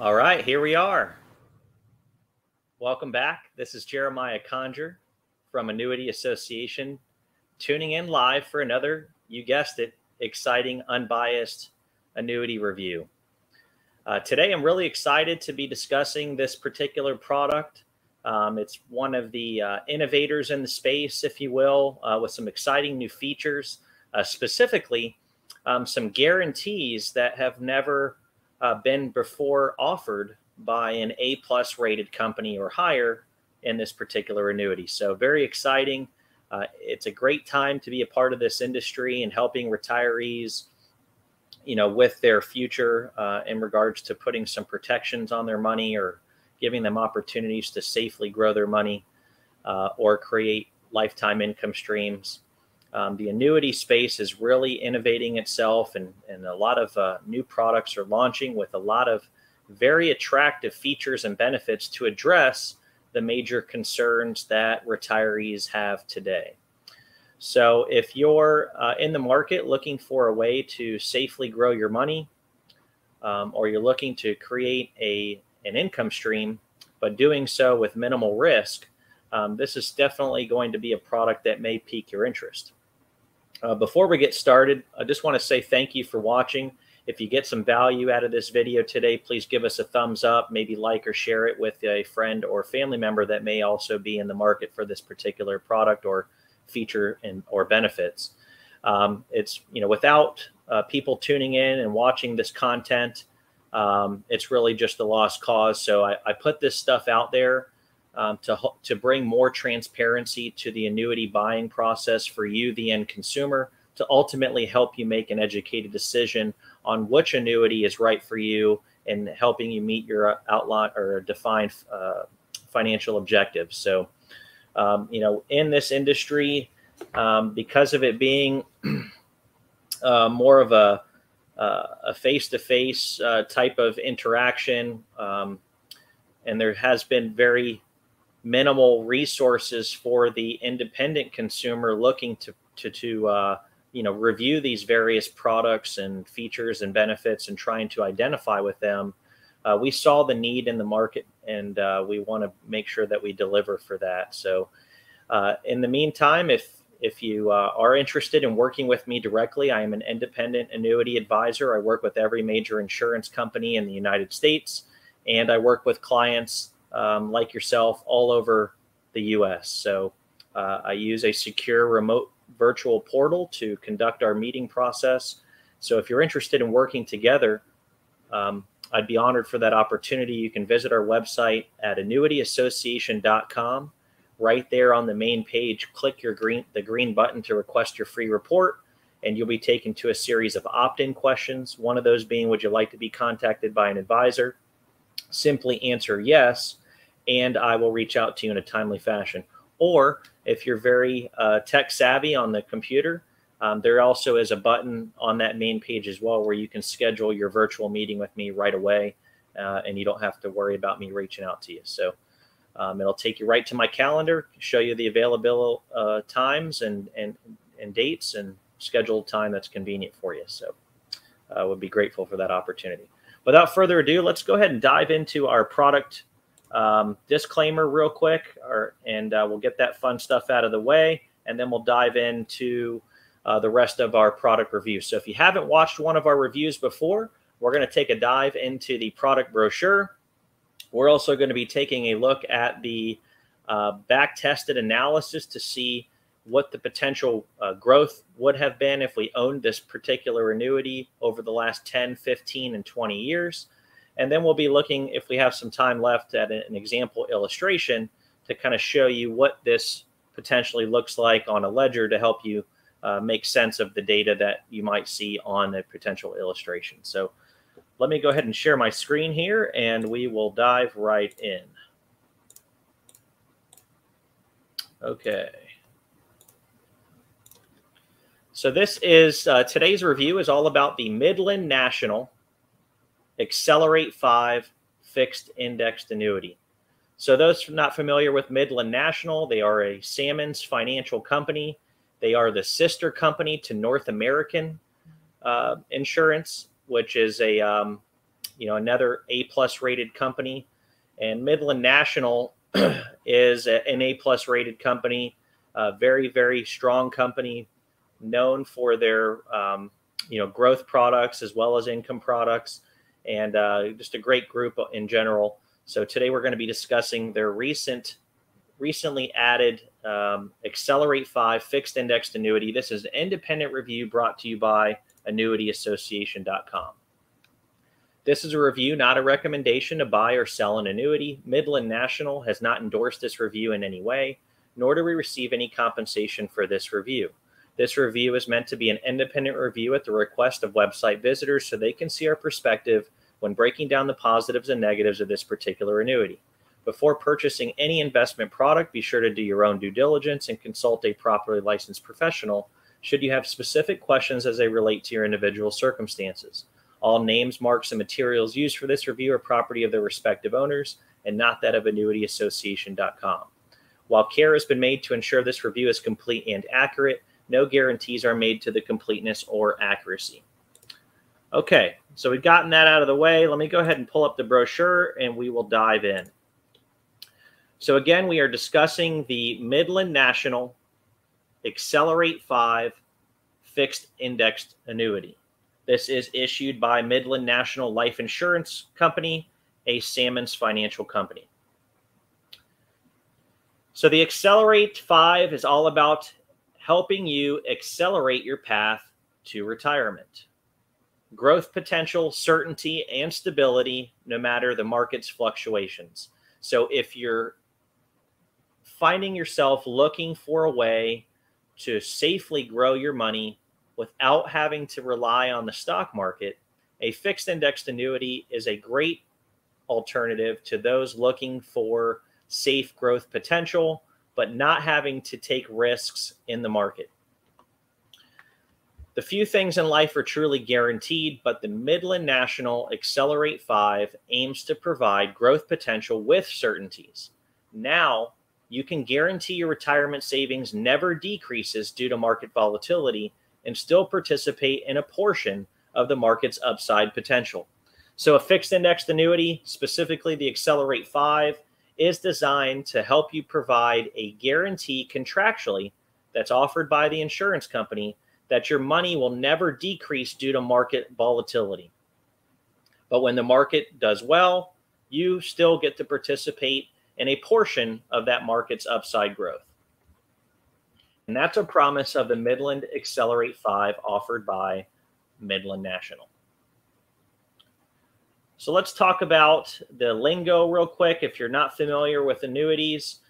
All right, here we are. Welcome back. This is Jeremiah Conger from Annuity Association, tuning in live for another, you guessed it, exciting, unbiased annuity review. Today, I'm really excited to be discussing this particular product. It's one of the innovators in the space, if you will, with some exciting new features, specifically some guarantees that have never been before offered by an A+ rated company or higher in this particular annuity. So very exciting. It's a great time to be a part of this industry and helping retirees, you know, with their future in regards to putting some protections on their money or giving them opportunities to safely grow their money or create lifetime income streams. The annuity space is really innovating itself, and a lot of new products are launching with a lot of very attractive features and benefits to address the major concerns that retirees have today. So if you're in the market looking for a way to safely grow your money, or you're looking to create an income stream, but doing so with minimal risk, this is definitely going to be a product that may pique your interest. Before we get started, I just want to say thank you for watching. If you get some value out of this video today, please give us a thumbs up, maybe like or share it with a friend or family member that may also be in the market for this particular product or feature and or benefits. It's, you know, without people tuning in and watching this content, it's really just a lost cause. So I put this stuff out there to bring more transparency to the annuity buying process for you, the end consumer, to ultimately help you make an educated decision on which annuity is right for you and helping you meet your outline or defined financial objectives. So, you know, in this industry, because of it being more of a face-to-face type of interaction, and there has been very minimal resources for the independent consumer looking to you know, review these various products and features and benefits and trying to identify with them. We saw the need in the market, and we want to make sure that we deliver for that. So in the meantime, if you are interested in working with me directly, I am an independent annuity advisor. I work with every major insurance company in the United States, and I work with clients like yourself all over the US. So I use a secure remote virtual portal to conduct our meeting process. So if you're interested in working together, I'd be honored for that opportunity. You can visit our website at annuityassociation.com. Right there on the main page, click your green button to request your free report, and you'll be taken to a series of opt-in questions. One of those being, would you like to be contacted by an advisor? Simply answer yes, and I will reach out to you in a timely fashion. Or if you're very tech savvy on the computer, there also is a button on that main page as well where you can schedule your virtual meeting with me right away, and you don't have to worry about me reaching out to you. So it'll take you right to my calendar, show you the available times and dates and scheduled time that's convenient for you. So I would be grateful for that opportunity. Without further ado, let's go ahead and dive into our product disclaimer real quick, and we'll get that fun stuff out of the way, and then we'll dive into the rest of our product review. So if you haven't watched one of our reviews before, we're going to take a dive into the product brochure. We're also going to be taking a look at the back-tested analysis to see what the potential growth would have been if we owned this particular annuity over the last 10, 15, and 20 years. And then we'll be looking, if we have some time left, at an example illustration to kind of show you what this potentially looks like on a ledger to help you make sense of the data that you might see on a potential illustration. So let me go ahead and share my screen here, and we will dive right in. Okay. So this is today's review is all about the Midland National Accelerate 5 fixed indexed annuity. So those not familiar with Midland National, they are a Sammons financial company. They are the sister company to North American Insurance, which is another A+ rated company. And Midland National is an A+ rated company, a very, very strong company, known for their growth products as well as income products, and just a great group in general. So today we're going to be discussing their recently added Accelerate 5 fixed indexed annuity. This is an independent review brought to you by annuityassociation.com. This is a review, not a recommendation to buy or sell an annuity. Midland National has not endorsed this review in any way, nor do we receive any compensation for this review. This review is meant to be an independent review at the request of website visitors so they can see our perspective when breaking down the positives and negatives of this particular annuity. Before purchasing any investment product, be sure to do your own due diligence and consult a properly licensed professional should you have specific questions as they relate to your individual circumstances. All names, marks, and materials used for this review are property of their respective owners and not that of annuityassociation.com. While care has been made to ensure this review is complete and accurate, no guarantees are made to the completeness or accuracy. Okay, so we've gotten that out of the way. Let me go ahead and pull up the brochure and we will dive in. So again, we are discussing the Midland National Accelerate 5 fixed indexed annuity. This is issued by Midland National Life Insurance Company, a Sammons financial company. So the Accelerate 5 is all about helping you accelerate your path to retirement. Growth potential, certainty, and stability, no matter the market's fluctuations. So if you're finding yourself looking for a way to safely grow your money without having to rely on the stock market, a fixed indexed annuity is a great alternative to those looking for safe growth potential, but not having to take risks in the market. The few things in life are truly guaranteed, but the Midland National Accelerate 5 aims to provide growth potential with certainties. Now, you can guarantee your retirement savings never decreases due to market volatility and still participate in a portion of the market's upside potential. So a fixed indexed annuity, specifically the Accelerate 5, is designed to help you provide a guarantee contractually that's offered by the insurance company that your money will never decrease due to market volatility. But when the market does well, you still get to participate in a portion of that market's upside growth. And that's a promise of the Midland Accelerate 5 offered by Midland National. So let's talk about the lingo real quick. If you're not familiar with annuities,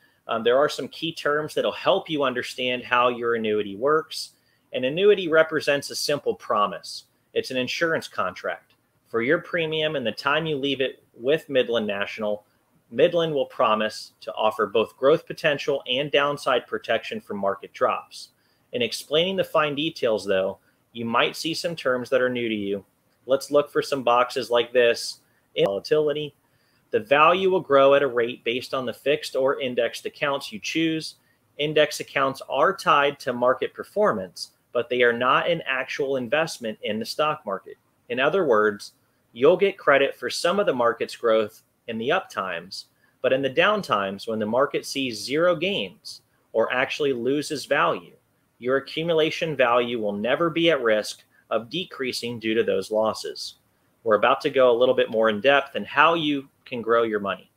there are some key terms that'll help you understand how your annuity works. An annuity represents a simple promise. It's an insurance contract. For your premium and the time you leave it with Midland National, Midland will promise to offer both growth potential and downside protection from market drops. In explaining the fine details, though, you might see some terms that are new to you. Let's look for some boxes like this. In volatility, the value will grow at a rate based on the fixed or indexed accounts you choose. Index accounts are tied to market performance, but they are not an actual investment in the stock market. In other words, you'll get credit for some of the market's growth in the uptimes, but in the downtimes, when the market sees zero gains or actually loses value, your accumulation value will never be at risk of decreasing due to those losses. We're about to go a little bit more in depth in how you can grow your money.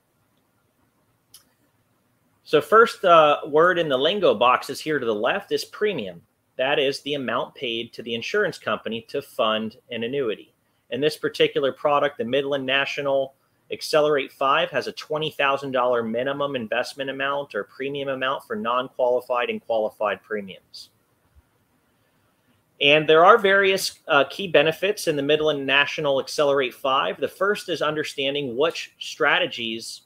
So first word in the lingo box is here to the left is premium. That is the amount paid to the insurance company to fund an annuity. In this particular product, the Midland National Accelerate 5 has a $20,000 minimum investment amount or premium amount for non-qualified and qualified premiums. And there are various key benefits in the Midland National Accelerate 5. The first is understanding which strategies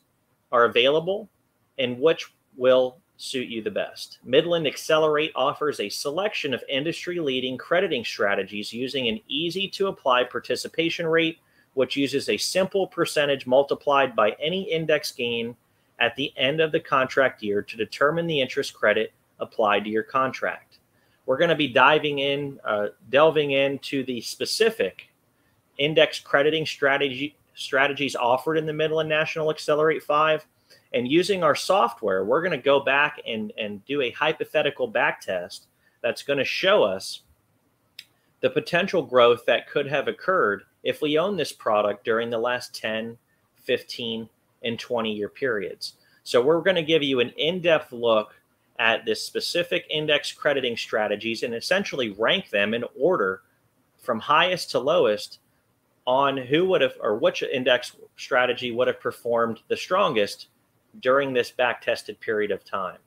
are available and which will suit you the best. Midland Accelerate offers a selection of industry-leading crediting strategies using an easy-to-apply participation rate, which uses a simple percentage multiplied by any index gain at the end of the contract year to determine the interest credit applied to your contract. We're going to be delving into the specific index crediting strategy strategies offered in the Midland National Accelerate 5. And using our software, we're going to go back and do a hypothetical back test that's going to show us the potential growth that could have occurred if we own this product during the last 10, 15, and 20-year periods. So we're going to give you an in-depth look at this specific index crediting strategies and essentially rank them in order from highest to lowest on who would have, or which index strategy would have performed the strongest during this back tested period of time.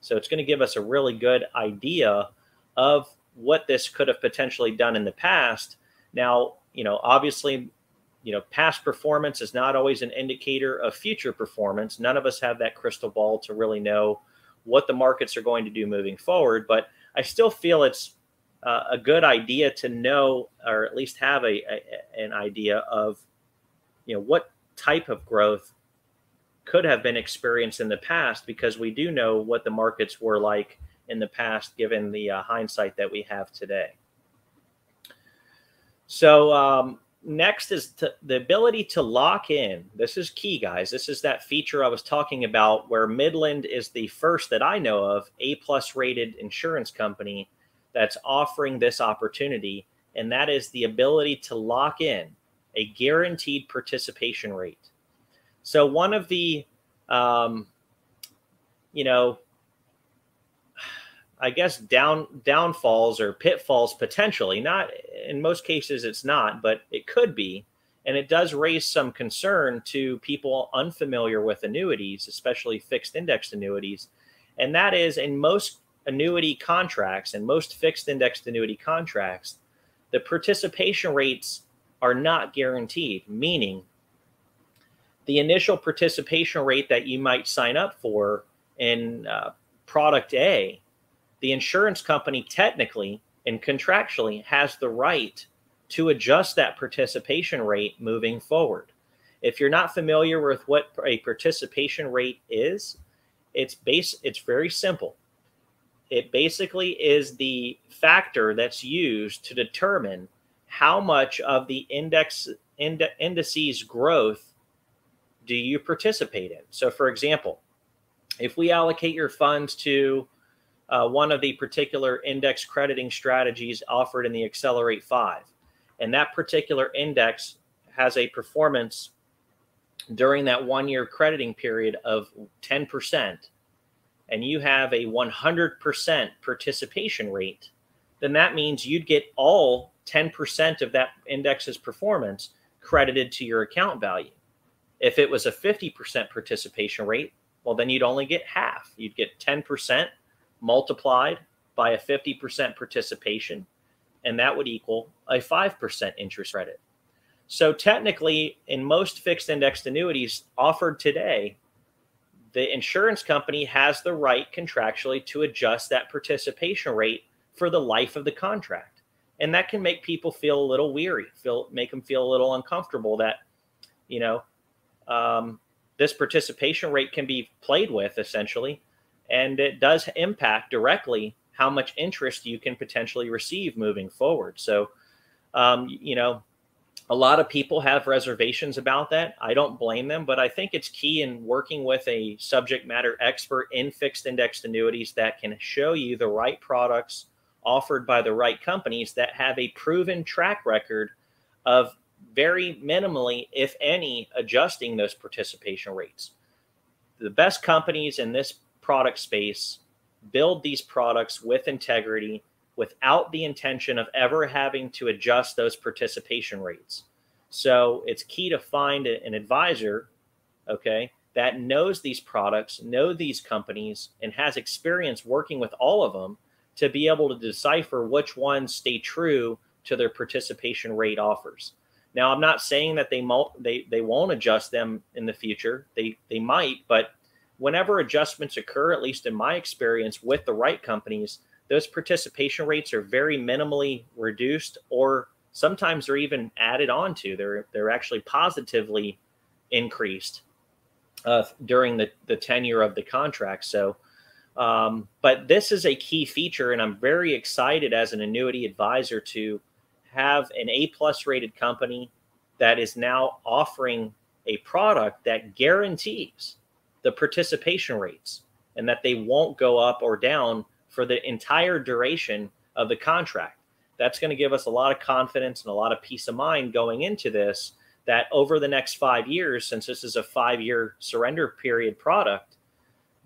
So it's going to give us a really good idea of what this could have potentially done in the past. Now, obviously, past performance is not always an indicator of future performance. None of us have that crystal ball to really know what the markets are going to do moving forward, but I still feel it's a good idea to know, or at least have an idea of, what type of growth could have been experienced in the past, because we do know what the markets were like in the past, given the hindsight that we have today. So next is the ability to lock in. This is key, guys. This is that feature I was talking about where Midland is the first that I know of A+ rated insurance company that's offering this opportunity. And that is the ability to lock in a guaranteed participation rate. So one of the, I guess downfalls or pitfalls, potentially, not in most cases it's not, but it could be. And it does raise some concern to people unfamiliar with annuities, especially fixed indexed annuities. And that is, in most annuity contracts and most fixed indexed annuity contracts, the participation rates are not guaranteed, meaning the initial participation rate that you might sign up for in product A, the insurance company technically and contractually has the right to adjust that participation rate moving forward. If you're not familiar with what a participation rate is, it's very simple. It basically is the factor that's used to determine how much of the indices growth do you participate in. So for example, if we allocate your funds to one of the particular index crediting strategies offered in the Accelerate 5, and that particular index has a performance during that one-year crediting period of 10%, and you have a 100% participation rate, then that means you'd get all 10% of that index's performance credited to your account value. If it was a 50% participation rate, well, then you'd only get half. You'd get 10% multiplied by a 50% participation, and that would equal a 5% interest credit. So technically, in most fixed indexed annuities offered today, the insurance company has the right contractually to adjust that participation rate for the life of the contract. And that can make people feel a little weary, make them feel a little uncomfortable that, this participation rate can be played with essentially, and it does impact directly how much interest you can potentially receive moving forward. So, a lot of people have reservations about that. I don't blame them, but I think it's key in working with a subject matter expert in fixed indexed annuities that can show you the right products offered by the right companies that have a proven track record of very minimally, if any, adjusting those participation rates. The best companies in this product space build these products with integrity, without the intention of ever having to adjust those participation rates. So it's key to find an advisor, okay, that knows these products, knows these companies, and has experience working with all of them to be able to decipher which ones stay true to their participation rate offers. Now, I'm not saying that they won't adjust them in the future. They might, but whenever adjustments occur, at least in my experience with the right companies, those participation rates are very minimally reduced, or sometimes they're even added on to. They're actually positively increased during the tenure of the contract. So, but this is a key feature, and I'm very excited as an annuity advisor to have an A+ rated company that is now offering a product that guarantees the participation rates and that they won't go up or down for the entire duration of the contract. That's going to give us a lot of confidence and a lot of peace of mind going into this, that over the next 5 years, since this is a 5-year surrender period product,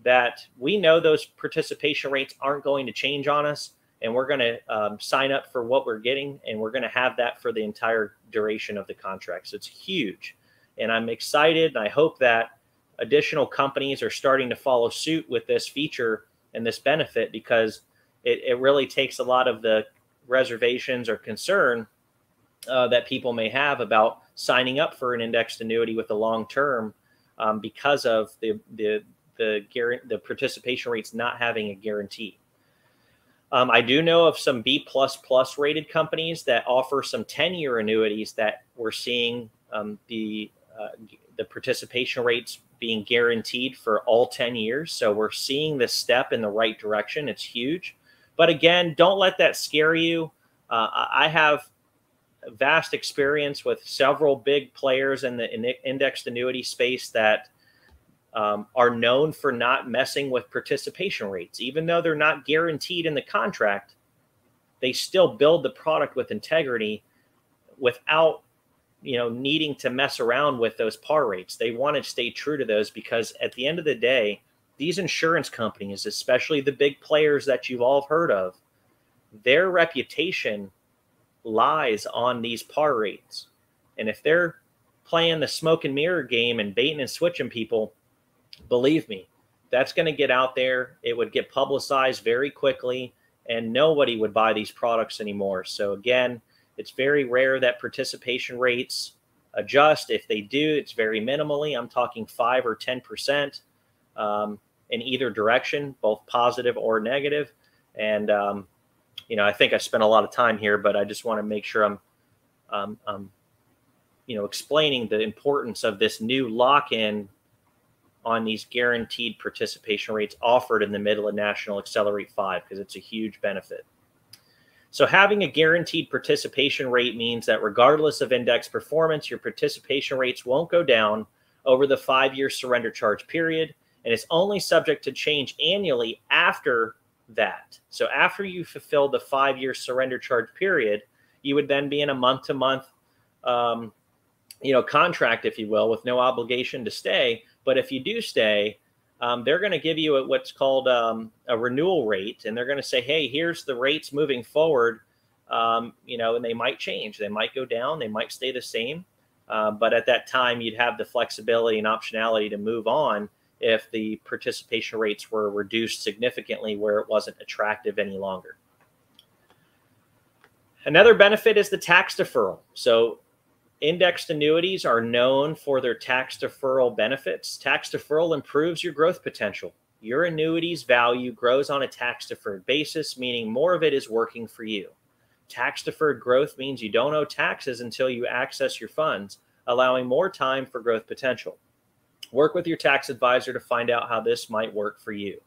that we know those participation rates aren't going to change on us, and we're going to sign up for what we're getting, and we're going to have that for the entire duration of the contract. So it's huge. And I'm excited, and I hope that additional companies are starting to follow suit with this feature and this benefit, because it really takes a lot of the reservations or concern that people may have about signing up for an indexed annuity with the long term because of the participation rates not having a guarantee. I do know of some B++ rated companies that offer some 10-year annuities that we're seeing the participation rates being guaranteed for all 10 years. So we're seeing this step in the right direction. It's huge. But again, don't let that scare you. I have vast experience with several big players in the indexed annuity space that are known for not messing with participation rates. Even though they're not guaranteed in the contract, they still build the product with integrity without, you know, needing to mess around with those par rates. They want to stay true to those, because at the end of the day, these insurance companies, especially the big players that you've all heard of, their reputation lies on these par rates. And if they're playing the smoke and mirror game and baiting and switching people, believe me, that's going to get out there. It would get publicized very quickly, and nobody would buy these products anymore. So again, it's very rare that participation rates adjust. If they do, it's very minimally. I'm talking 5 or 10%. In either direction, both positive or negative. And, you know, I think I spent a lot of time here, but I just want to make sure I'm you know, explaining the importance of this new lock-in on these guaranteed participation rates offered in the Midland National Accelerate 5, because it's a huge benefit. So having a guaranteed participation rate means that regardless of index performance, your participation rates won't go down over the 5-year surrender charge period. And it's only subject to change annually after that. So after you fulfill the 5-year surrender charge period, you would then be in a month-to-month, you know, contract, if you will, with no obligation to stay. But if you do stay, they're going to give you a, what's called a renewal rate, and they're going to say, hey, here's the rates moving forward, you know, and they might change. They might go down. They might stay the same. But at that time, you'd have the flexibility and optionality to move on if the participation rates were reduced significantly where it wasn't attractive any longer. Another benefit is the tax deferral. So indexed annuities are known for their tax deferral benefits. Tax deferral improves your growth potential. Your annuity's value grows on a tax-deferred basis, meaning more of it is working for you. Tax-deferred growth means you don't owe taxes until you access your funds, allowing more time for growth potential. Work with your tax advisor to find out how this might work for you.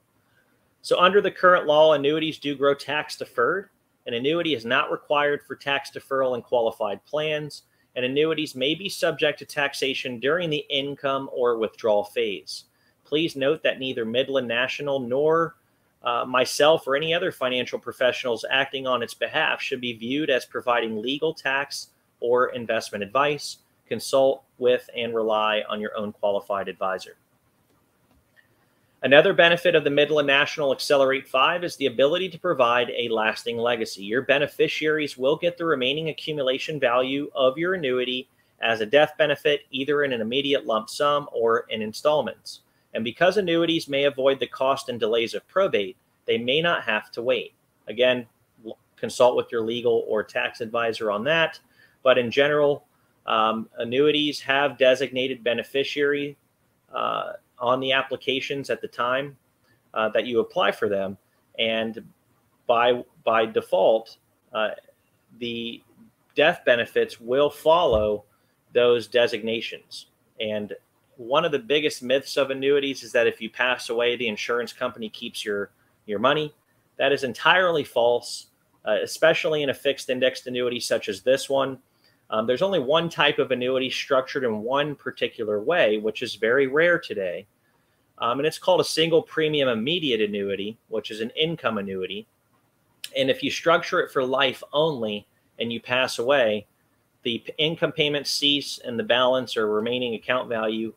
So under the current law, annuities do grow tax deferred. An annuity is not required for tax deferral in qualified plans, and annuities may be subject to taxation during the income or withdrawal phase. Please note that neither Midland National nor myself or any other financial professionals acting on its behalf should be viewed as providing legal, tax, or investment advice. Consult with and rely on your own qualified advisor. Another benefit of the Midland National Accelerate 5 is the ability to provide a lasting legacy. Your beneficiaries will get the remaining accumulation value of your annuity as a death benefit, either in an immediate lump sum or in installments. And because annuities may avoid the cost and delays of probate, they may not have to wait. Again, consult with your legal or tax advisor on that. But in general, annuities have designated beneficiary on the applications at the time that you apply for them, and by default, the death benefits will follow those designations. And one of the biggest myths of annuities is that if you pass away, the insurance company keeps your money. That is entirely false, especially in a fixed indexed annuity such as this one. There's only one type of annuity structured in one particular way, which is very rare today. And it's called a single premium immediate annuity, which is an income annuity. And if you structure it for life only and you pass away, the income payments cease and the balance or remaining account value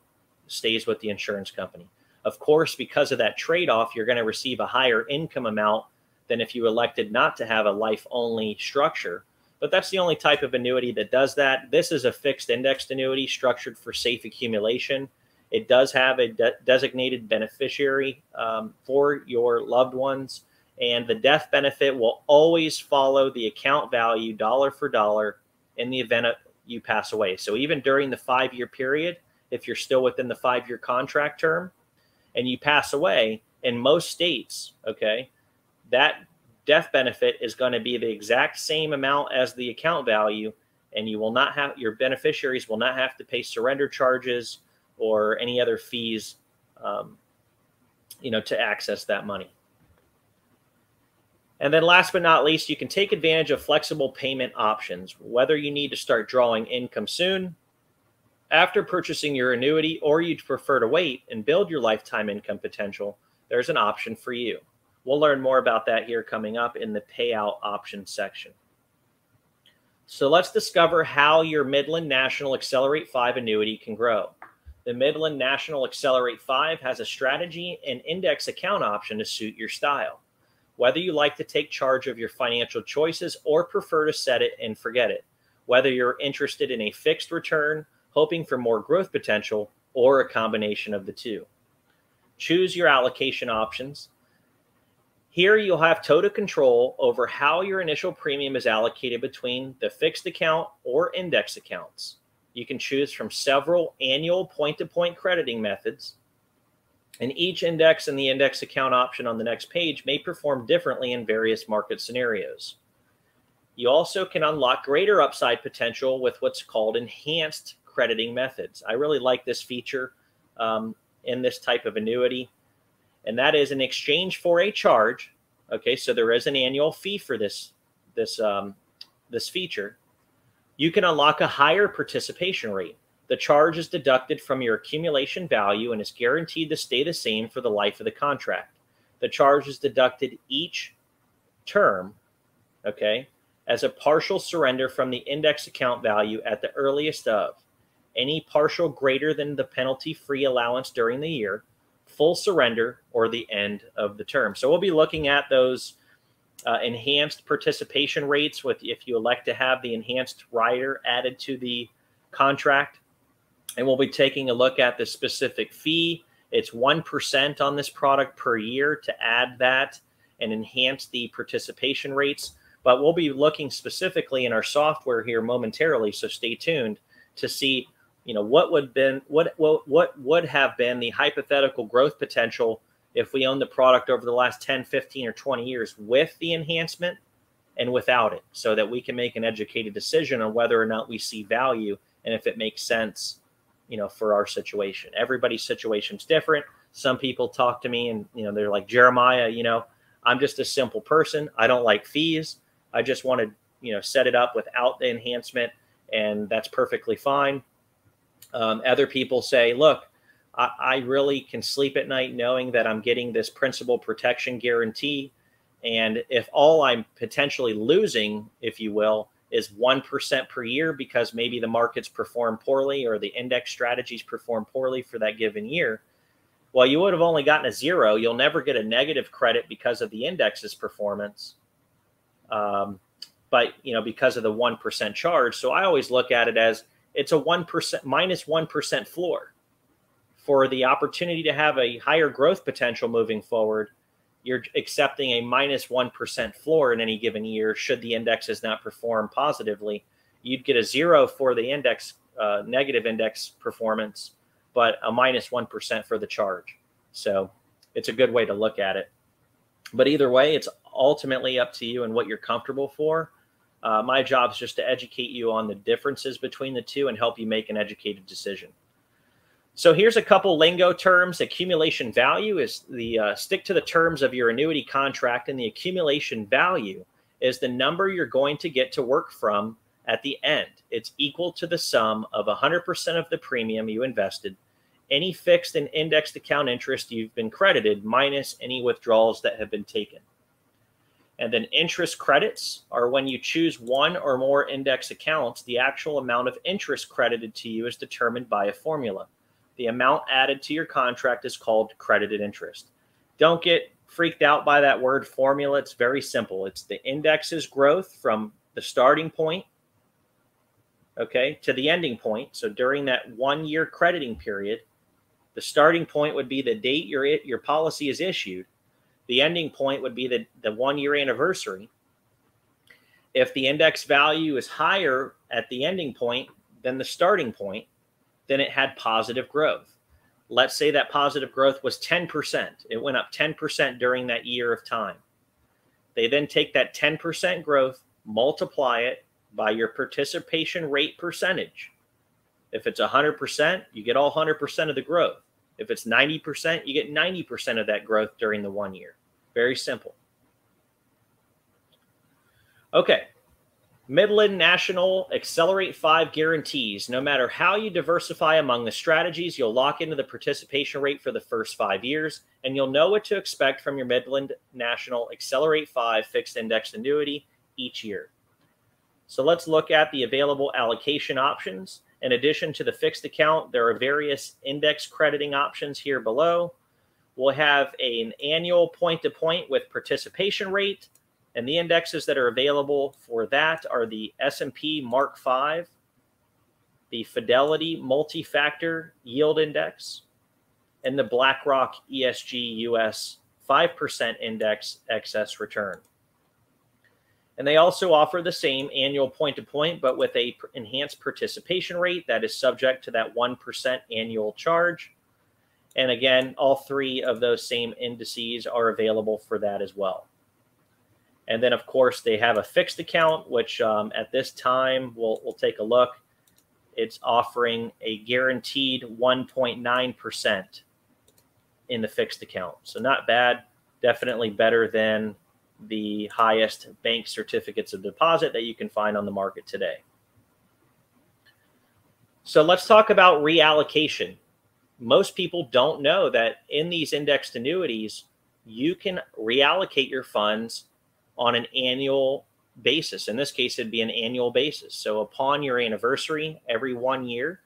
stays with the insurance company. Of course, because of that trade-off, you're going to receive a higher income amount than if you elected not to have a life-only structure. But that's the only type of annuity that does that. This is a fixed indexed annuity structured for safe accumulation. It does have a designated beneficiary for your loved ones. And the death benefit will always follow the account value dollar for dollar in the event you pass away. So even during the 5-year period, if you're still within the 5-year contract term and you pass away, in most states, okay, that death benefit is going to be the exact same amount as the account value, and you will not have, your beneficiaries will not have to pay surrender charges or any other fees, to access that money. And then last but not least, you can take advantage of flexible payment options, whether you need to start drawing income soon after purchasing your annuity, or you'd prefer to wait and build your lifetime income potential. There's an option for you. We'll learn more about that here coming up in the payout option section. So let's discover how your Midland National Accelerate 5 annuity can grow. The Midland National Accelerate 5 has a strategy and index account option to suit your style. Whether you like to take charge of your financial choices or prefer to set it and forget it, whether you're interested in a fixed return, hoping for more growth potential, or a combination of the two. Choose your allocation options. Here you'll have total control over how your initial premium is allocated between the fixed account or index accounts. You can choose from several annual point-to-point crediting methods, and each index and the index account option on the next page may perform differently in various market scenarios. You also can unlock greater upside potential with what's called enhanced crediting methods. I really like this feature in this type of annuity. And that is in exchange for a charge. Okay, so there is an annual fee for this feature. You can unlock a higher participation rate. The charge is deducted from your accumulation value and is guaranteed to stay the same for the life of the contract. The charge is deducted each term, okay, as a partial surrender from the index account value at the earliest of any partial greater than the penalty-free allowance during the year, full surrender, or the end of the term. So we'll be looking at those enhanced participation rates with if you elect to have the enhanced rider added to the contract. And we'll be taking a look at the specific fee. It's 1% on this product per year to add that and enhance the participation rates. But we'll be looking specifically in our software here momentarily, so stay tuned to see what would been what would have been the hypothetical growth potential if we owned the product over the last 10, 15, or 20 years with the enhancement and without it, so that we can make an educated decision on whether or not we see value and if it makes sense, for our situation. Everybody's situation's different. Some people talk to me and they're like, Jeremiah, I'm just a simple person. I don't like fees. I just want to set it up without the enhancement, and that's perfectly fine. Other people say, look, I really can sleep at night knowing that I'm getting this principal protection guarantee. And if all I'm potentially losing, if you will, is 1% per year because maybe the markets perform poorly or the index strategies perform poorly for that given year, well, you would have only gotten a zero. You'll never get a negative credit because of the index's performance. But, because of the 1% charge. So I always look at it as, it's a minus 1% floor for the opportunity to have a higher growth potential moving forward. You're accepting a minus 1% floor in any given year. Should the indexes not perform positively, you'd get a zero for the index, negative index performance, but a minus 1% for the charge. So it's a good way to look at it. But either way, it's ultimately up to you and what you're comfortable for. My job is just to educate you on the differences between the two and help you make an educated decision. So here's a couple lingo terms. Accumulation value is the stick to the terms of your annuity contract, and the accumulation value is the number you're going to get to work from at the end. It's equal to the sum of 100% of the premium you invested, any fixed and indexed account interest you've been credited, minus any withdrawals that have been taken. And then interest credits are when you choose one or more index accounts, the actual amount of interest credited to you is determined by a formula. The amount added to your contract is called credited interest. Don't get freaked out by that word formula. It's very simple. It's the index's growth from the starting point, okay, to the ending point. So during that 1 year crediting period, the starting point would be the date your policy is issued. The ending point would be the 1 year anniversary. If the index value is higher at the ending point than the starting point, then it had positive growth. Let's say that positive growth was 10%. It went up 10% during that year of time. They then take that 10% growth, multiply it by your participation rate percentage. If it's 100%, you get all 100% of the growth. If it's 90%, you get 90% of that growth during the 1 year. Very simple. Okay. Midland National Accelerate 5 guarantees, no matter how you diversify among the strategies, you'll lock into the participation rate for the first 5 years, and you'll know what to expect from your Midland National Accelerate 5 fixed indexed annuity each year. So let's look at the available allocation options. In addition to the fixed account, there are various index crediting options here below. We'll have an annual point-to-point with participation rate, and the indexes that are available for that are the S&P MARC 5, the Fidelity Multifactor Yield Index, and the BlackRock ESG US 5% Index Excess Return. And they also offer the same annual point-to-point, but with an enhanced participation rate that is subject to that 1% annual charge. And again, all three of those same indices are available for that as well. And then, of course, they have a fixed account, which at this time, we'll take a look. It's offering a guaranteed 1.9% in the fixed account. So not bad, definitely better than the highest bank certificates of deposit that you can find on the market today. So let's talk about reallocation. Most people don't know that in these indexed annuities, you can reallocate your funds on an annual basis. In this case, it'd be an annual basis. So upon your anniversary, every 1 year,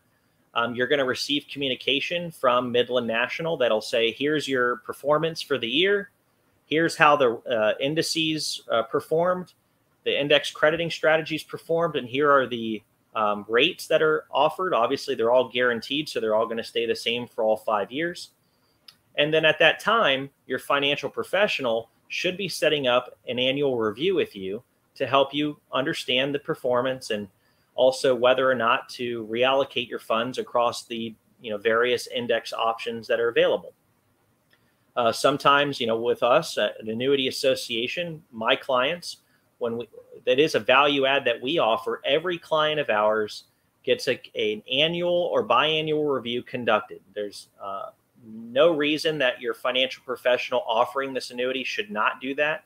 you're going to receive communication from Midland National that'll say, here's your performance for the year. Here's how the indices performed, the index crediting strategies performed, and here are the rates that are offered. Obviously, they're all guaranteed, so they're all going to stay the same for all 5 years. And then at that time, your financial professional should be setting up an annual review with you to help you understand the performance and also whether or not to reallocate your funds across the various index options that are available. Sometimes, with us at Annuity Association, my clients, that is a value add that we offer. Every client of ours gets an annual or biannual review conducted. There's no reason that your financial professional offering this annuity should not do that.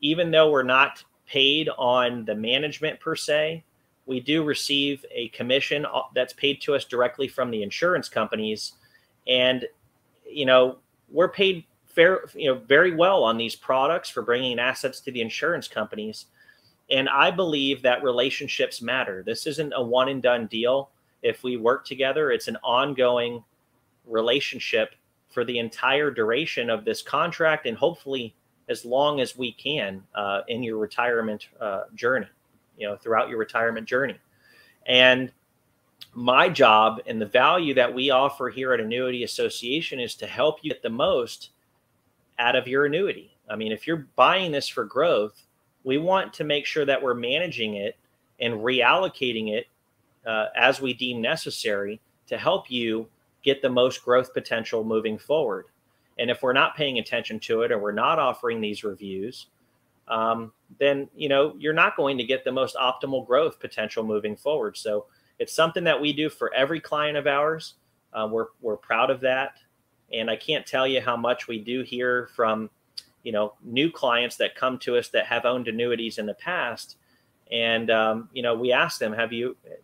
Even though we're not paid on the management per se, we do receive a commission that's paid to us directly from the insurance companies, and we're paid very well on these products for bringing assets to the insurance companies. And I believe that relationships matter. This isn't a one and done deal. If we work together, it's an ongoing relationship for the entire duration of this contract and hopefully as long as we can in your retirement journey, throughout your retirement journey. And my job and the value that we offer here at Annuity Association is to help you get the most out of your annuity. I mean, if you're buying this for growth, we want to make sure that we're managing it and reallocating it as we deem necessary to help you get the most growth potential moving forward. And if we're not paying attention to it or we're not offering these reviews, then, you're not going to get the most optimal growth potential moving forward. So it's something that we do for every client of ours. We're proud of that. And I can't tell you how much we do hear from, new clients that come to us that have owned annuities in the past And you know, we asked them,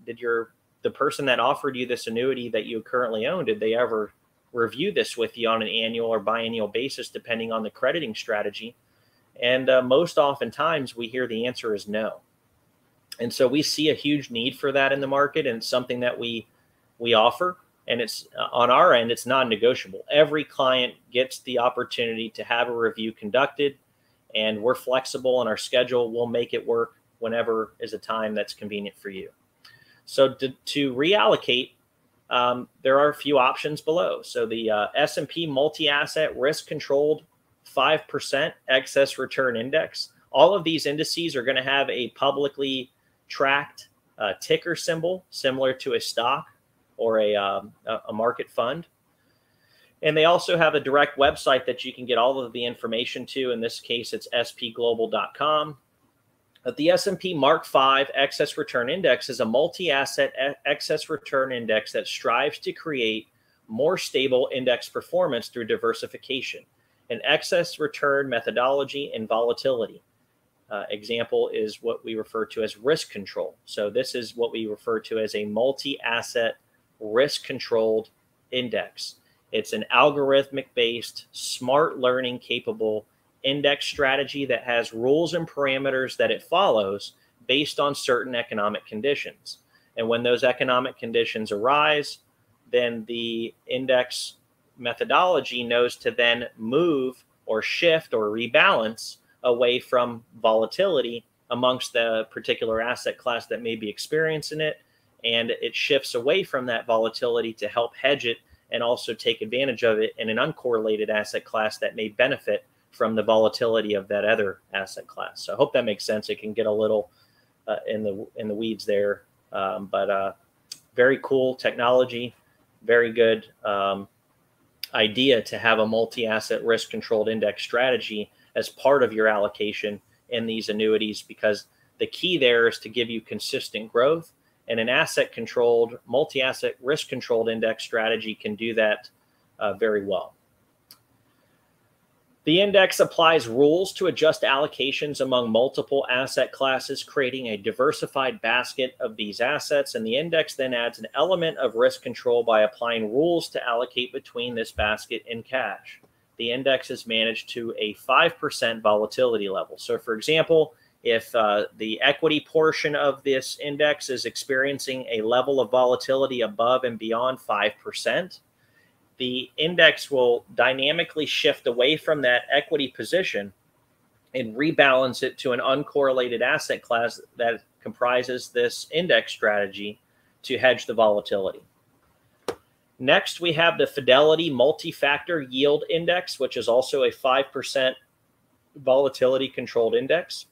did the person that offered you this annuity that you currently own, did they ever review this with you on an annual or biannual basis, depending on the crediting strategy? And most oftentimes we hear the answer is no. And so we see a huge need for that in the market, and it's something that we offer. And it's on our end, it's non-negotiable. Every client gets the opportunity to have a review conducted, and we're flexible in our schedule. We'll make it work whenever is a time that's convenient for you. So to reallocate, there are a few options below. So the S&P Multi-Asset Risk Controlled 5% Excess Return Index. All of these indices are going to have a publicly tracked ticker symbol, similar to a stock or a market fund. And they also have a direct website that you can get all of the information to. In this case, it's spglobal.com. But the S&P MARC 5 Excess Return Index is a multi-asset excess return index that strives to create more stable index performance through diversification, an excess return methodology, and volatility. Example is what we refer to as risk control. So this is what we refer to as a multi-asset risk-controlled index. It's an algorithmic-based, smart learning-capable index strategy that has rules and parameters that it follows based on certain economic conditions. And when those economic conditions arise, then the index methodology knows to then move or shift or rebalance away from volatility amongst the particular asset class that may be experiencing it. And it shifts away from that volatility to help hedge it and also take advantage of it in an uncorrelated asset class that may benefit from the volatility of that other asset class. So I hope that makes sense. It can get a little in the weeds there, but very cool technology, very good idea to have a multi-asset risk-controlled index strategy as part of your allocation in these annuities, because the key there is to give you consistent growth. And an asset-controlled, multi-asset risk-controlled index strategy can do that very well. The index applies rules to adjust allocations among multiple asset classes, creating a diversified basket of these assets. And the index then adds an element of risk control by applying rules to allocate between this basket and cash. The index is managed to a 5% volatility level. So, for example, if the equity portion of this index is experiencing a level of volatility above and beyond 5%, the index will dynamically shift away from that equity position and rebalance it to an uncorrelated asset class that comprises this index strategy to hedge the volatility. Next, we have the Fidelity Multifactor Yield Index, which is also a 5% volatility controlled index.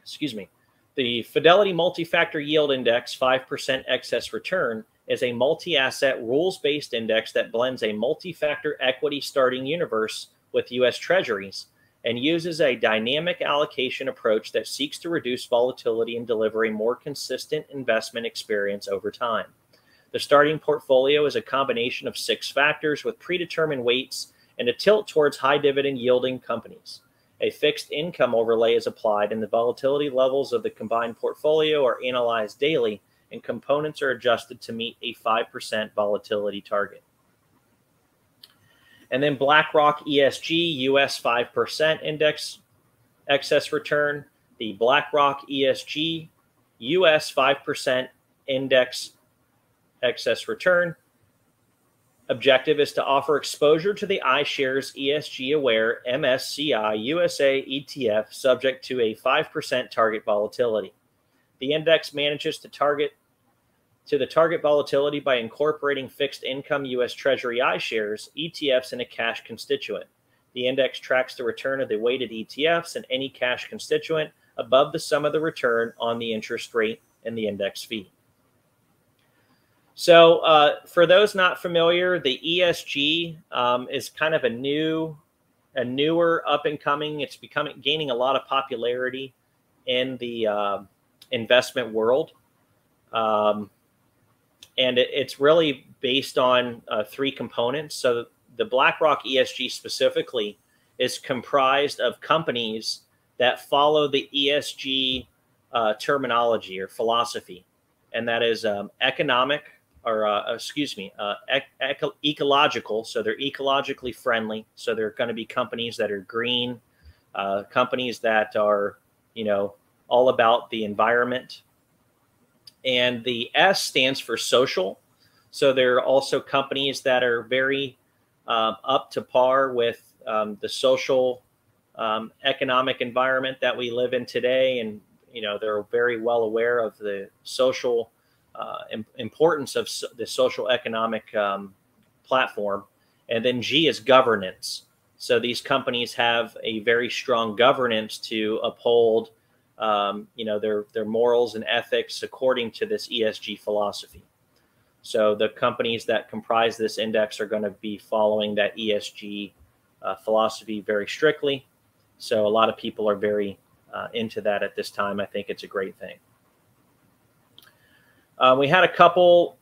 Excuse me. The Fidelity Multifactor Yield Index 5% Excess Return is a multi-asset rules-based index that blends a multi-factor equity starting universe with U.S. Treasuries and uses a dynamic allocation approach that seeks to reduce volatility and deliver a more consistent investment experience over time. The starting portfolio is a combination of 6 factors with predetermined weights and a tilt towards high dividend yielding companies. A fixed income overlay is applied, and the volatility levels of the combined portfolio are analyzed daily, and components are adjusted to meet a 5% volatility target. And then BlackRock ESG US 5% Index Excess Return. The BlackRock ESG US 5% Index Excess Return objective is to offer exposure to the iShares ESG aware MSCI USA ETF subject to a 5% target volatility. The index manages to the target volatility by incorporating fixed income U.S. Treasury iShares ETFs and a cash constituent. The index tracks the return of the weighted ETFs and any cash constituent above the sum of the return on the interest rate and the index fee. So for those not familiar, the ESG is kind of a newer up and coming. It's gaining a lot of popularity in the investment world. And it's really based on 3 components. So the BlackRock ESG specifically is comprised of companies that follow the ESG terminology or philosophy, and that is ecological. So they're ecologically friendly. So they're going to be companies that are green, companies that are, you know, all about the environment. And the S stands for social. So there are also companies that are very up to par with the social economic environment that we live in today. And, you know, they're very well aware of the social importance of the social economic platform. And then G is governance. So these companies have a very strong governance to uphold, you know, their morals and ethics according to this ESG philosophy. So the companies that comprise this index are going to be following that ESG philosophy very strictly. So a lot of people are very into that at this time. I think it's a great thing. We had a couple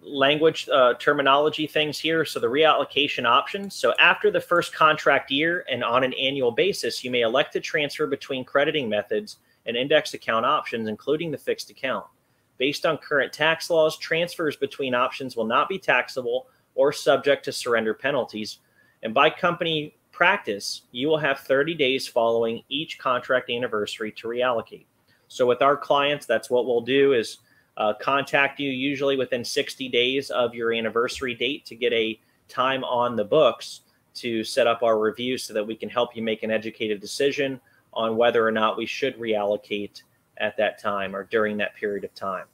language terminology things here. So the reallocation options. So after the first contract year and on an annual basis, you may elect to transfer between crediting methods and index account options, including the fixed account. Based on current tax laws, transfers between options will not be taxable or subject to surrender penalties. And by company practice, you will have 30 days following each contract anniversary to reallocate. So with our clients, that's what we'll do is contact you usually within 60 days of your anniversary date to get a time on the books to set up our review so that we can help you make an educated decision on whether or not we should reallocate at that time or during that period of time.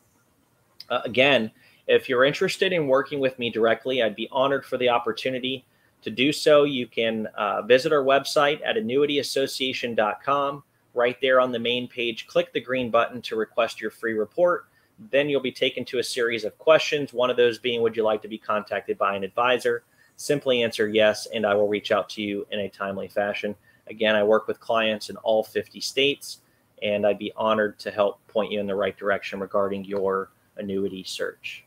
Again, if you're interested in working with me directly, I'd be honored for the opportunity to do so. You can visit our website at annuityassociation.com. Right there on the main page, click the green button to request your free report. Then you'll be taken to a series of questions, one of those being, would you like to be contacted by an advisor? Simply answer yes, and I will reach out to you in a timely fashion. Again, I work with clients in all 50 states. And I'd be honored to help point you in the right direction regarding your annuity search.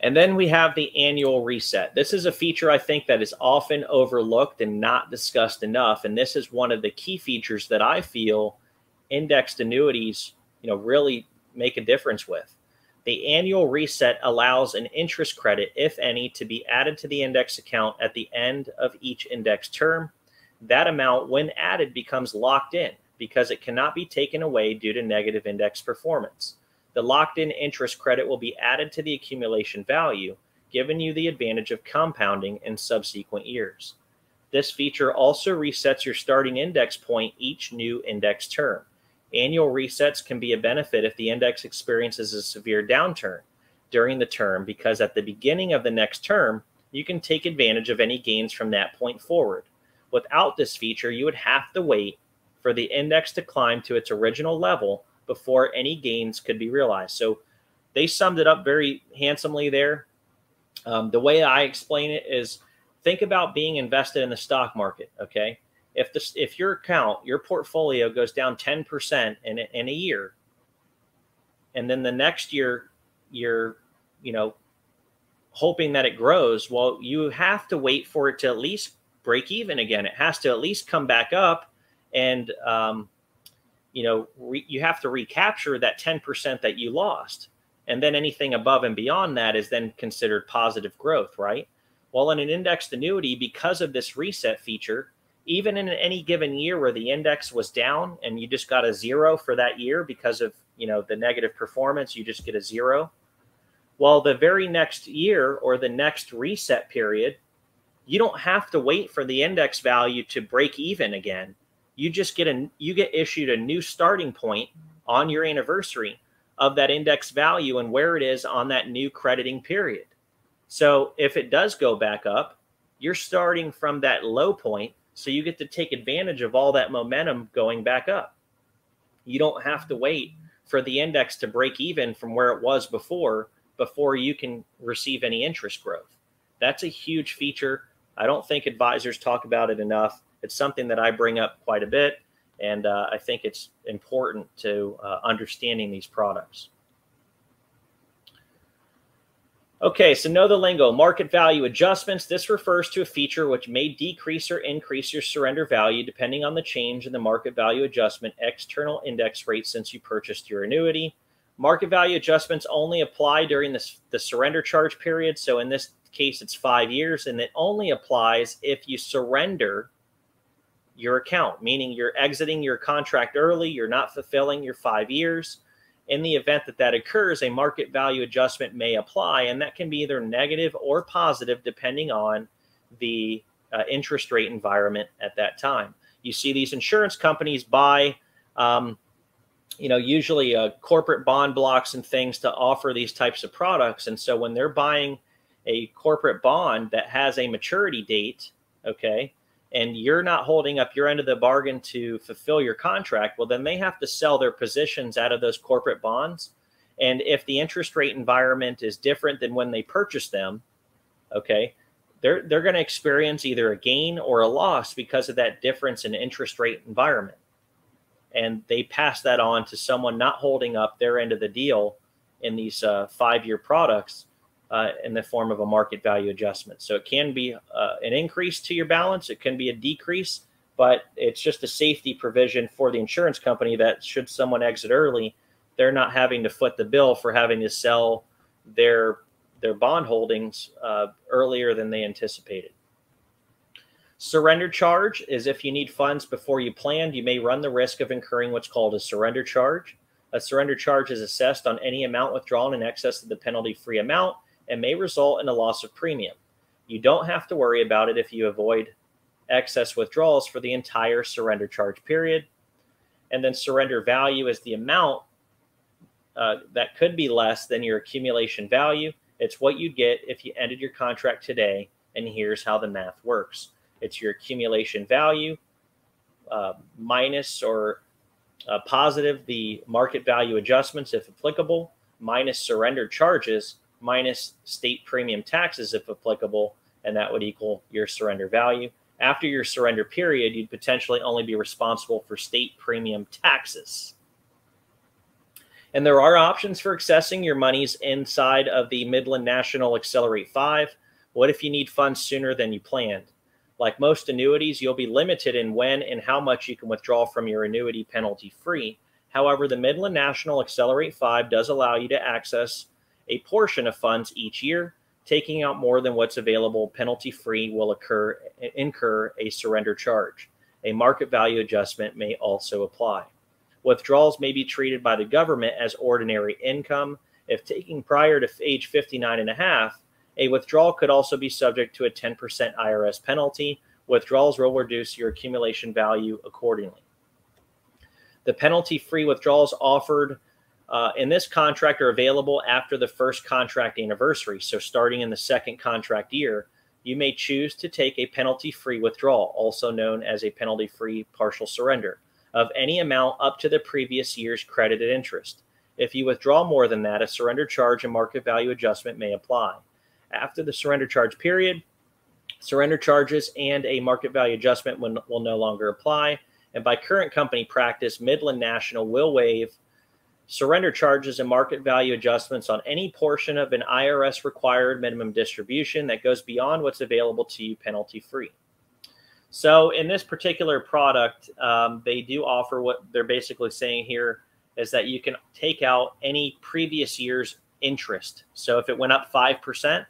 And then we have the annual reset. This is a feature I think that is often overlooked and not discussed enough. And this is one of the key features that I feel indexed annuities, you know, really make a difference with. The annual reset allows an interest credit, if any, to be added to the index account at the end of each index term. That amount, when added, becomes locked in, because it cannot be taken away due to negative index performance. The locked-in interest credit will be added to the accumulation value, giving you the advantage of compounding in subsequent years. This feature also resets your starting index point each new index term. Annual resets can be a benefit if the index experiences a severe downturn during the term, because at the beginning of the next term, you can take advantage of any gains from that point forward. Without this feature, you would have to wait for the index to climb to its original level before any gains could be realized. So they summed it up very handsomely there. The way I explain it is, think about being invested in the stock market, okay? If your account, your portfolio goes down 10% in a year, and then the next year you're, you know, hoping that it grows, well, you have to wait for it to at least break even again. It has to at least come back up, and you know, you have to recapture that 10% that you lost, and then anything above and beyond that is then considered positive growth, right? Well, in an indexed annuity, because of this reset feature, even in any given year where the index was down and you just got a zero for that year because of, you know, the negative performance, you just get a zero. Well, the very next year or the next reset period, you don't have to wait for the index value to break even again. You just get you get issued a new starting point on your anniversary of that index value and where it is on that new crediting period. So if it does go back up, you're starting from that low point. So you get to take advantage of all that momentum going back up. You don't have to wait for the index to break even from where it was before you can receive any interest growth. That's a huge feature. I don't think advisors talk about it enough. It's something that I bring up quite a bit, and I think it's important to understanding these products. Okay, so know the lingo, market value adjustments. This refers to a feature which may decrease or increase your surrender value depending on the change in the market value adjustment external index rate since you purchased your annuity. Market value adjustments only apply during the surrender charge period. So in this case, it's 5 years, and it only applies if you surrender your account, meaning you're exiting your contract early, you're not fulfilling your 5 years. In the event that that occurs, a market value adjustment may apply, and that can be either negative or positive depending on the interest rate environment at that time. You see these insurance companies buy, usually corporate bond blocks and things to offer these types of products. And so when they're buying a corporate bond that has a maturity date, okay, and you're not holding up your end of the bargain to fulfill your contract, well, then they have to sell their positions out of those corporate bonds. And if the interest rate environment is different than when they purchased them, okay, they're going to experience either a gain or a loss because of that difference in interest rate environment. And they pass that on to someone not holding up their end of the deal in these 5-year products, in the form of a market value adjustment. So it can be an increase to your balance. It can be a decrease, but it's just a safety provision for the insurance company that should someone exit early, they're not having to foot the bill for having to sell their bond holdings earlier than they anticipated. Surrender charge is if you need funds before you planned, you may run the risk of incurring what's called a surrender charge. A surrender charge is assessed on any amount withdrawn in excess of the penalty-free amount and may result in a loss of premium. You don't have to worry about it if you avoid excess withdrawals for the entire surrender charge period. And then surrender value is the amount that could be less than your accumulation value. It's what you get if you ended your contract today, and here's how the math works. It's your accumulation value minus or positive the market value adjustments, if applicable, minus surrender charges, minus state premium taxes, if applicable, and that would equal your surrender value. After your surrender period, you'd potentially only be responsible for state premium taxes. And there are options for accessing your monies inside of the Midland National Accelerate 5. What if you need funds sooner than you planned? Like most annuities, you'll be limited in when and how much you can withdraw from your annuity penalty-free. However, the Midland National Accelerate 5 does allow you to access a portion of funds each year. Taking out more than what's available penalty-free will incur a surrender charge. A market value adjustment may also apply. Withdrawals may be treated by the government as ordinary income. If taken prior to age 59.5, a withdrawal could also be subject to a 10% IRS penalty. Withdrawals will reduce your accumulation value accordingly. The penalty-free withdrawals offered in this contract are available after the first contract anniversary. So starting in the second contract year, you may choose to take a penalty-free withdrawal, also known as a penalty-free partial surrender, of any amount up to the previous year's credited interest. If you withdraw more than that, a surrender charge and market value adjustment may apply. After the surrender charge period, surrender charges and a market value adjustment will no longer apply. And by current company practice, Midland National will waive surrender charges and market value adjustments on any portion of an IRS required minimum distribution that goes beyond what's available to you penalty free. So in this particular product, they do offer what they're basically saying here is that you can take out any previous year's interest. So if it went up 5%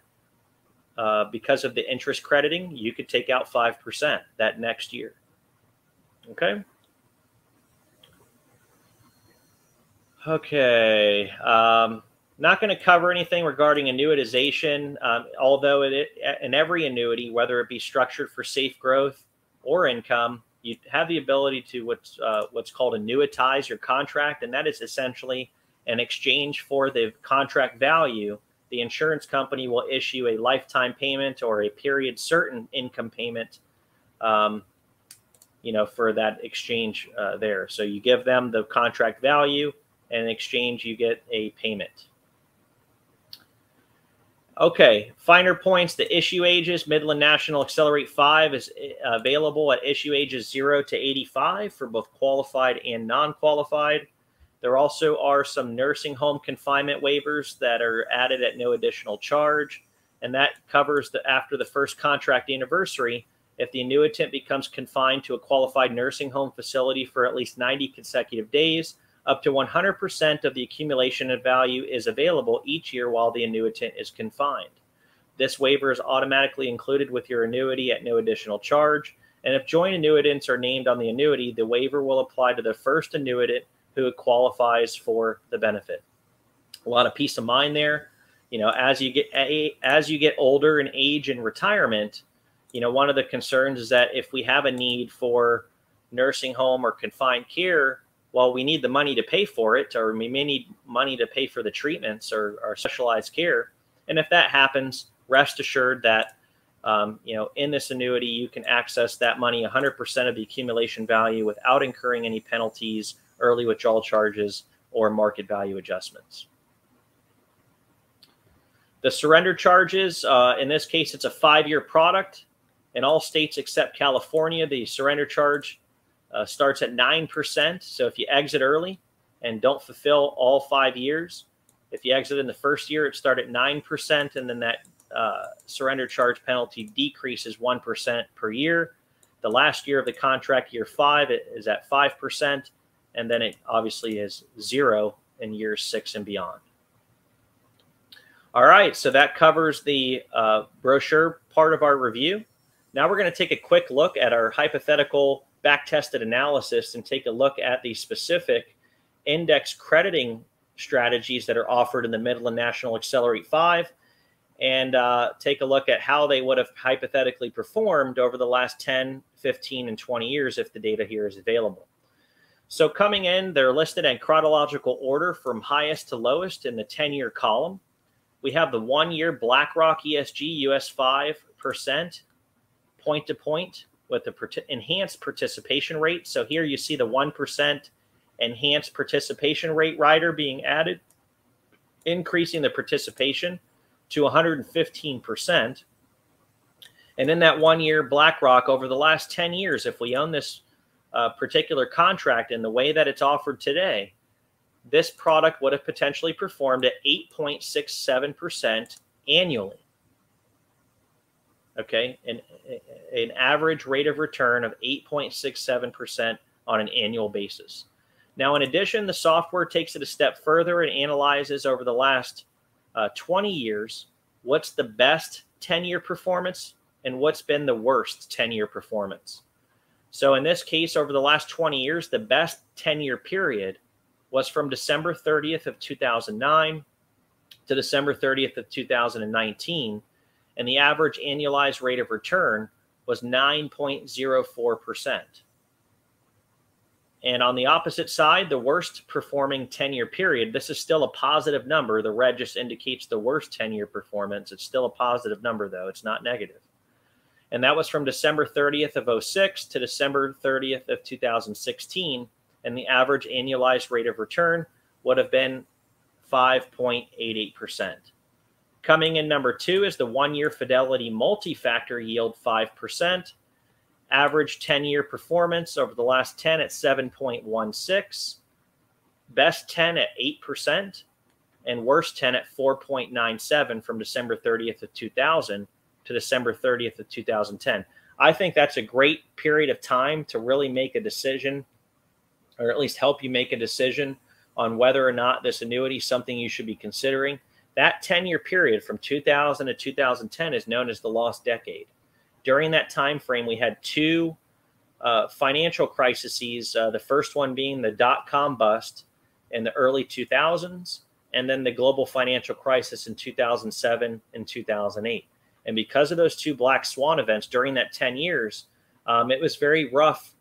because of the interest crediting, you could take out 5% that next year. Okay. Okay, not going to cover anything regarding annuitization, although in every annuity, whether it be structured for safe growth or income, you have the ability to what's called annuitize your contract, and that is essentially an exchange for the contract value. The insurance company will issue a lifetime payment or a period certain income payment, for that exchange there. So you give them the contract value, and in exchange, you get a payment. Okay, finer points, the issue ages. Midland National Accelerate 5 is available at issue ages 0 to 85 for both qualified and non-qualified. There also are some nursing home confinement waivers that are added at no additional charge. And that covers the, after the first contract anniversary, if the annuitant becomes confined to a qualified nursing home facility for at least 90 consecutive days, up to 100% of the accumulation of value is available each year while the annuitant is confined. This waiver is automatically included with your annuity at no additional charge. And if joint annuitants are named on the annuity, the waiver will apply to the first annuitant who qualifies for the benefit. A lot of peace of mind there. You know, as you get older and age in retirement, you know, one of the concerns is that if we have a need for nursing home or confined care, well, we need the money to pay for it, or we may need money to pay for the treatments or specialized care. And if that happens, rest assured that, you know, in this annuity, you can access that money 100% of the accumulation value without incurring any penalties, early withdrawal charges, or market value adjustments. The surrender charges, in this case, it's a 5-year product. In all states except California, the surrender charge starts at 9%. So if you exit early and don't fulfill all 5 years, if you exit in the first year, it starts at 9%, and then that surrender charge penalty decreases 1% per year. The last year of the contract, year 5, it is at 5%, and then it obviously is 0 in years 6 and beyond. All right, so that covers the brochure part of our review. Now we're going to take a quick look at our hypothetical back-tested analysis and take a look at the specific index crediting strategies that are offered in the Midland National Accelerate 5, and take a look at how they would have hypothetically performed over the last 10, 15, and 20 years if the data here is available. So coming in, they're listed in chronological order from highest to lowest in the 10-year column. We have the 1-year BlackRock ESG US 5% point-to-point with the enhanced participation rate. So here you see the 1% enhanced participation rate rider being added, increasing the participation to 115%. And in that 1-year BlackRock, over the last 10 years, if we own this particular contract in the way that it's offered today, this product would have potentially performed at 8.67% annually. Okay, an average rate of return of 8.67% on an annual basis. Now, in addition, the software takes it a step further and analyzes over the last 20 years, what's the best 10-year performance and what's been the worst 10-year performance. So in this case, over the last 20 years, the best 10-year period was from December 30th of 2009 to December 30th of 2019, and the average annualized rate of return was 9.04%. And on the opposite side, the worst performing 10-year period, this is still a positive number. The red just indicates the worst 10-year performance. It's still a positive number, though. It's not negative. And that was from December 30th of 2006 to December 30th of 2016. And the average annualized rate of return would have been 5.88%. Coming in number 2 is the 1-year Fidelity Multifactor Yield 5%. Average 10-year performance over the last 10 at 7.16, best 10 at 8%, and worst 10 at 4.97 from December 30th of 2000 to December 30th of 2010. I think that's a great period of time to really make a decision, or at least help you make a decision on whether or not this annuity is something you should be considering. That 10-year period from 2000 to 2010 is known as the lost decade. During that time frame, we had 2 financial crises, the first one being the dot-com bust in the early 2000s, and then the global financial crisis in 2007 and 2008. And because of those 2 black swan events during that 10 years, it was very rough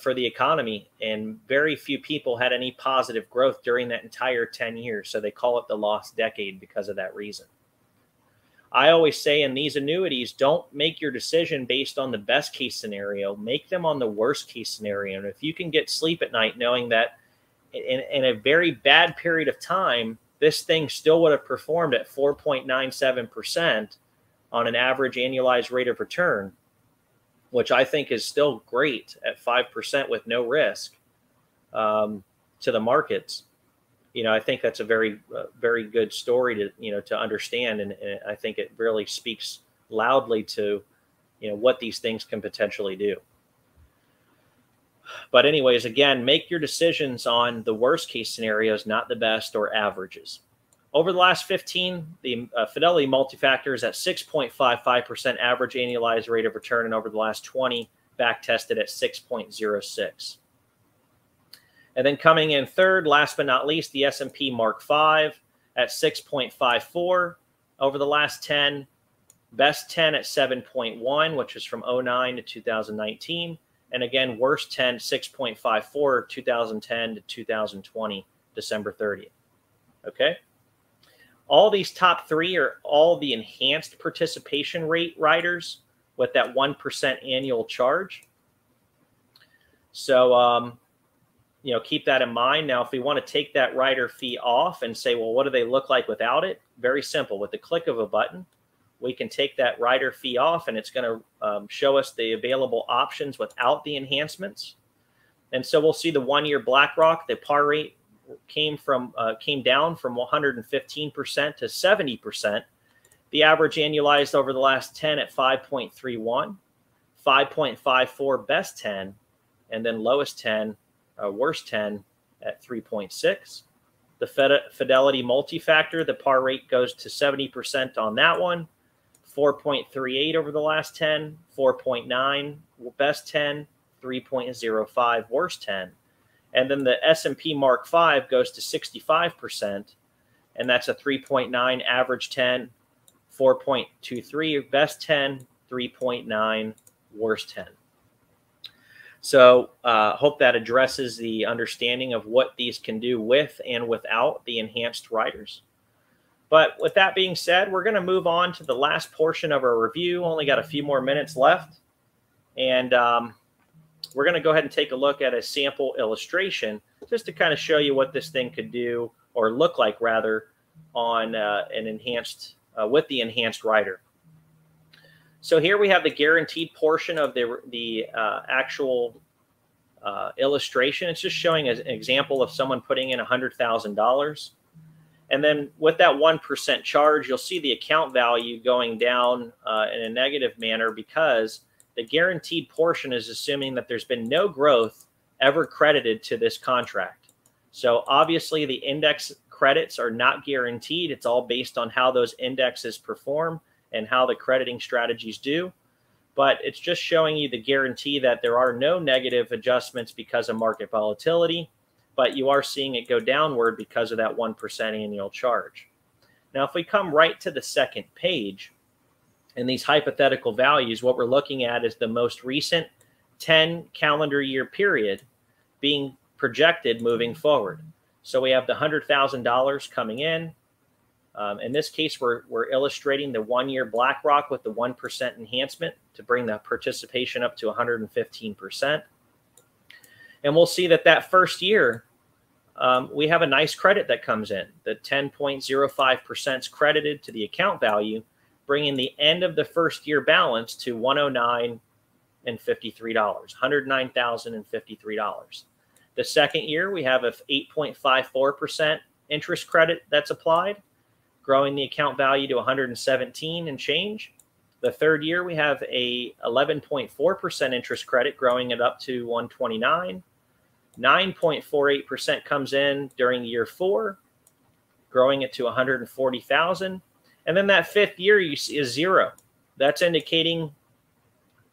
for the economy, and very few people had any positive growth during that entire 10 years. So they call it the lost decade because of that reason. I always say in these annuities, don't make your decision based on the best case scenario, make them on the worst case scenario. And if you can get sleep at night knowing that in a very bad period of time, this thing still would have performed at 4.97% on an average annualized rate of return, which I think is still great at 5% with no risk. to the markets, you know, I think that's a very, very good story to, you know, to understand. And I think it really speaks loudly to, you know, what these things can potentially do. But anyways, again, make your decisions on the worst case scenarios, not the best or averages. Over the last 15, the Fidelity Multifactor is at 6.55% average annualized rate of return, and over the last 20, back tested at 6.06. And then coming in third, last but not least, the S&P MARC 5 at 6.54 over the last 10, best 10 at 7.1, which is from 09 to 2019. And again, worst 10, 6.54, 2010 to 2020, December 30th. Okay. All these top three are all the enhanced participation rate riders with that 1% annual charge. So, you know, keep that in mind. Now, if we want to take that rider fee off and say, well, what do they look like without it? Very simple. With the click of a button, we can take that rider fee off, and it's going to show us the available options without the enhancements. And so we'll see the one-year BlackRock, the par rate came down from 115% to 70%. The average annualized over the last 10 at 5.31, 5.54 best 10, and then lowest 10, worst 10 at 3.6. The Fidelity Multifactor, the par rate goes to 70% on that one, 4.38 over the last 10, 4.9 best 10, 3.05 worst 10. And then the S&P MARC 5 goes to 65%, and that's a 3.9 average 10, 4.23 best 10, 3.9 worst 10. So hope that addresses the understanding of what these can do with and without the enhanced riders. But with that being said, we're going to move on to the last portion of our review. Only got a few more minutes left. And we're going to go ahead and take a look at a sample illustration just to kind of show you what this thing could do, or look like rather, on an enhanced with the enhanced rider. So here we have the guaranteed portion of the actual illustration. It's just showing an example of someone putting in $100,000. And then with that 1% charge, you'll see the account value going down in a negative manner, because the guaranteed portion is assuming that there's been no growth ever credited to this contract. So obviously the index credits are not guaranteed. It's all based on how those indexes perform and how the crediting strategies do. But it's just showing you the guarantee that there are no negative adjustments because of market volatility, but you are seeing it go downward because of that 1% annual charge. Now, if we come right to the second page, in these hypothetical values, what we're looking at is the most recent 10 calendar year period being projected moving forward. So we have the $100,000 coming in. In this case, we're illustrating the one-year BlackRock with the 1% enhancement to bring the participation up to 115%. And we'll see that that first year, we have a nice credit that comes in. The 10.05% is credited to the account value, bringing the end of the first year balance to $109.53, $109,053. The second year, we have an 8.54% interest credit that's applied, growing the account value to 117 and change. The third year, we have a 11.4% interest credit, growing it up to 129. 9.48% comes in during year four, growing it to 140,000. And then that fifth year you see is zero. That's indicating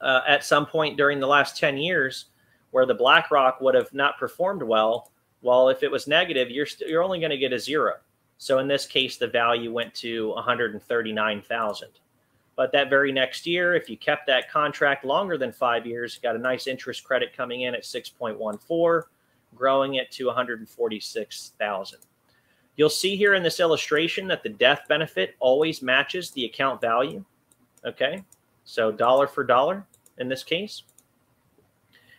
at some point during the last 10 years where the BlackRock would have not performed well. Well, if it was negative, you're only going to get a zero. So in this case, the value went to 139,000. But that very next year, if you kept that contract longer than 5 years, got a nice interest credit coming in at 6.14, growing it to 146,000. You'll see here in this illustration that the death benefit always matches the account value, okay? So dollar for dollar in this case.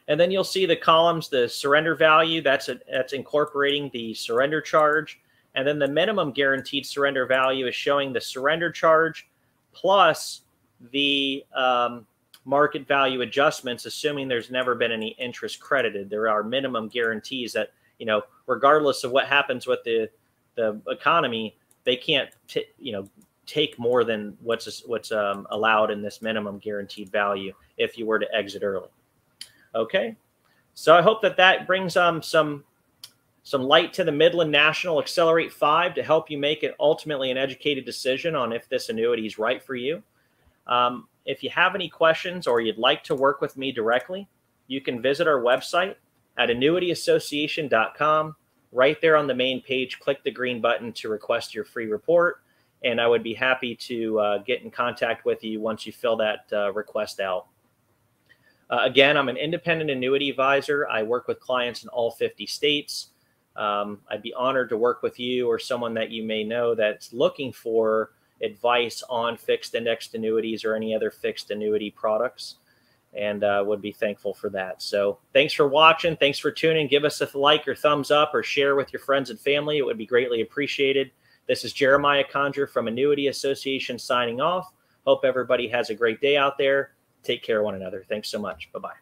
And then you'll see the columns, the surrender value, that's incorporating the surrender charge. And then the minimum guaranteed surrender value is showing the surrender charge plus the market value adjustments, assuming there's never been any interest credited. There are minimum guarantees that you know, regardless of what happens with the economy, they can't, take more than what's allowed in this minimum guaranteed value if you were to exit early. Okay, so I hope that that brings some light to the Midland National Accelerate 5 to help you make it ultimately an educated decision on if this annuity is right for you. If you have any questions or you'd like to work with me directly, you can visit our website at annuityassociation.com. Right there on the main page, click the green button to request your free report, and I would be happy to get in contact with you once you fill that request out. Again, I'm an independent annuity advisor. I work with clients in all 50 states. I'd be honored to work with you or someone that you may know that's looking for advice on fixed indexed annuities or any other fixed annuity products, and would be thankful for that. So thanks for watching. Thanks for tuning. Give us a like or thumbs up or share with your friends and family. It would be greatly appreciated. This is Jeremiah Conger from Annuity Association signing off. Hope everybody has a great day out there. Take care of one another. Thanks so much. Bye-bye.